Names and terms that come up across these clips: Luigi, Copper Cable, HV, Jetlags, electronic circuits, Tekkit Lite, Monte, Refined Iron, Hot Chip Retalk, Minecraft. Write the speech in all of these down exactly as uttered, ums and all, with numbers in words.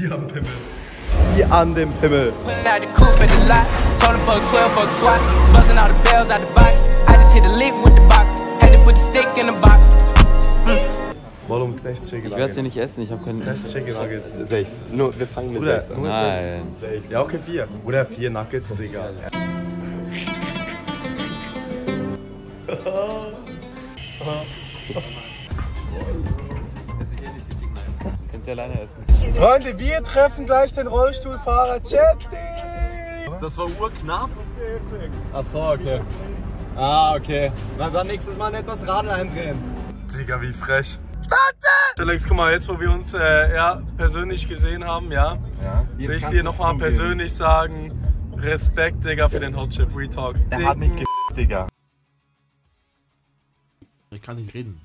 Die am Pimmel. Die an dem Pimmel. Warum sechs Chicken Nuggets? Ich werde sie nicht essen, ich habe keinen. sechs Chicken Nuggets. sechs. Nur, wir fangen mit sechs an. Nein. sechs. Ja, okay, vier. Oder vier Nuggets, Digga. Alleine essen. Freunde, wir treffen gleich den Rollstuhlfahrer Jetlags. Das war urknapp. Ach so, okay. Ah, okay. Na, dann nächstes Mal nicht das Radl eindrehen. Digga, wie frech. Alex, guck mal, jetzt wo wir uns äh, ja, persönlich gesehen haben, ja, ja will ich dir nochmal persönlich sagen, Respekt, Digga, für den Hot Chip Retalk. Der Dicken. Hat mich ge***, Digga. Ich kann nicht reden.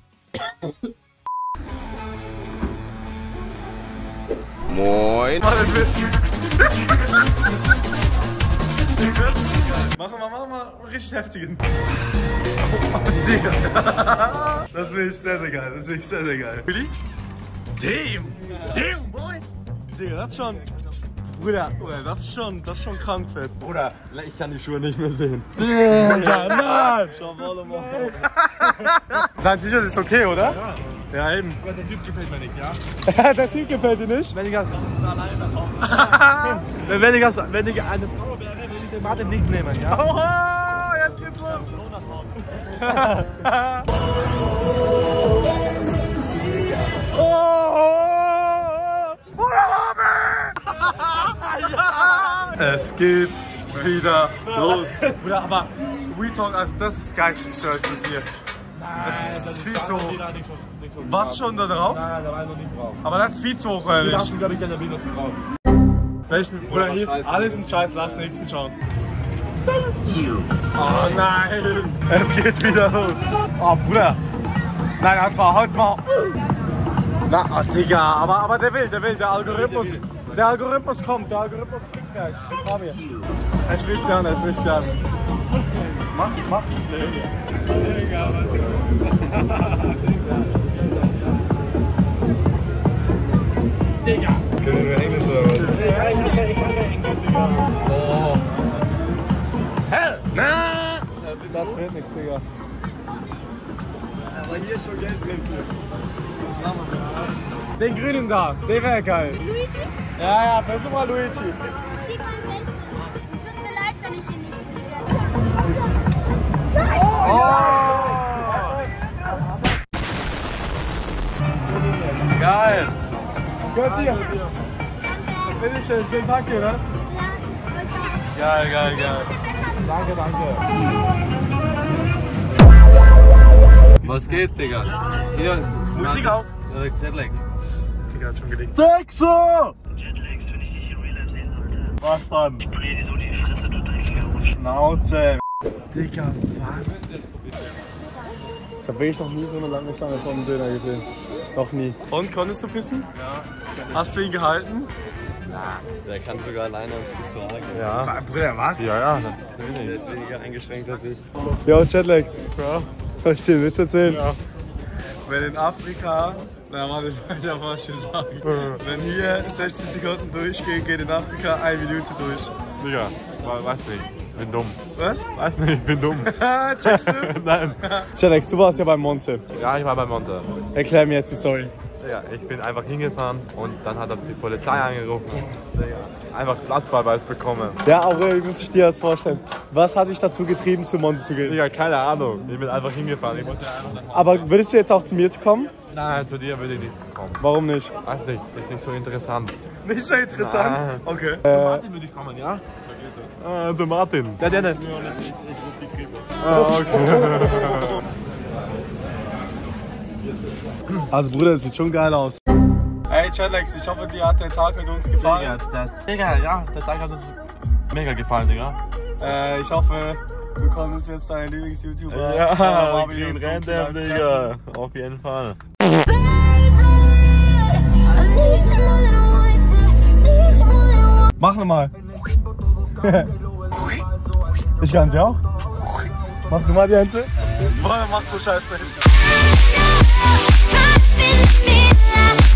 Moin! Machen wir mal, mal einen richtig heftigen. Digga! Das finde ich sehr, sehr geil. Das finde ich sehr, sehr geil. Willi? Damn! Damn, moin! Digga, das ist schon. Bruder, Bruder, das ist schon, das ist schon krank fett. Bruder, ich kann die Schuhe nicht mehr sehen. Digga, nein! Schau mal, mal. Sein T-Shirt ist okay, oder? Ja. Ja, eben. Aber der Typ gefällt mir nicht, ja? Der Typ gefällt dir nicht? Wenn ich ganz alleine komme. Wenn ich, wenn ich eine Frau wäre, würde ich den Martin nicht nehmen, ja? Oha, jetzt geht's los! Es geht wieder los. Bruder, aber Retalk, also das ist geistig, das hier. Das ist, das ist viel zu hoch. Was schon da drauf? Nein, da war noch nicht drauf. Aber das ist viel zu hoch, ehrlich. Ich glaube, ich kann da wieder drauf. Welchen? Oder hier ist alles ein Scheiß, lass den nächsten schauen. Thank you. Oh nein! Es geht wieder los. Oh, Bruder. Nein, halt's mal, halt's mal. Na, oh, Digga, aber, aber der will, der will, der Algorithmus. Der Algorithmus kommt, der Algorithmus kriegt gleich. Komm hier. Er spricht sie an, er spricht sie an. Mach, mach. Digga, Digga. Können wir Englisch oder was? Digga, Englisch, Englisch, Digga. Oh. Hell, na! Das wird nichts, Digga. Aber hier ist schon Geld drin. Den grünen da, der wäre geil. Luigi? Ja, ja, versuch mal Luigi. Gib mein Bestes. Tut mir leid, wenn ich ihn nicht kriege. Oh! Oh. Geil! Gehört dir! Danke! Bitte schön, schönen Tag dir, ne? Ja, danke. Geil, geil, geil. Danke, danke. Was geht, Digga? Hier, Musik aus! Jetlags. Digga, hat schon gelingt. Sexo! Jetlags, wenn ich dich in Real Life sehen sollte. Was dann? Ich poliere dir so die Fresse, du dreckiger Hund. Schnauze. Digga, was? Ich hab wirklich noch nie so eine lange Schlange vor dem Döner gesehen. Noch nie. Und, konntest du pissen? Ja. Hast du ihn gehalten? Na, der kann sogar alleine ins Pissoir gehen. Ja. Bruder, was? Ja, ja. Der ist weniger eingeschränkt als ich. Yo, Jetlags. Ja. Soll ich dir einen Witz erzählen? Ja. Wenn in Afrika... Na, Mann, ich kann ja fast sagen. Wenn hier sechzig Sekunden durchgehen, geht in Afrika eine Minute durch. Digga, weiß nicht. Ich bin dumm. Was? Weiß nicht, ich bin dumm. Checkst du? Nein. Jetlags, du warst ja bei Monte. Ja, ich war bei Monte. Erklär mir jetzt die Story. Ja, ich bin einfach hingefahren und dann hat er die Polizei angerufen. Einfach Platzverweis bekommen. Ja, aber ich muss dir das vorstellen. Was hat dich dazu getrieben, zu Monte zu gehen? Digga, keine Ahnung. Ich bin einfach hingefahren. Ich wollte einfach aber würdest du jetzt auch zu mir kommen? Nein, zu dir würde ich nicht kommen. Warum nicht? Weiß nicht. Ist nicht so interessant. Nicht so interessant? Nein. Okay. Äh, zu Martin würde ich kommen, ja? Vergiss es. Äh, zu Martin. Ja, der nicht. Ich ruf die Kripo. Ah, okay. Also Bruder, das sieht schon geil aus. Hey Jetlags, ich hoffe, dir hat der Tag mit uns gefallen. Digga, das, Digga ja, der Tag hat uns mega gefallen, Digga. Äh, ich hoffe, du konntest jetzt deinen Lieblings-YouTuber. Ja, ja wir kriegen Random, Digga. Auf jeden Fall. Mach nochmal. Ich kann sie auch. Mach nochmal die Hände. Boah, mach so scheiß nicht. Love is me, love.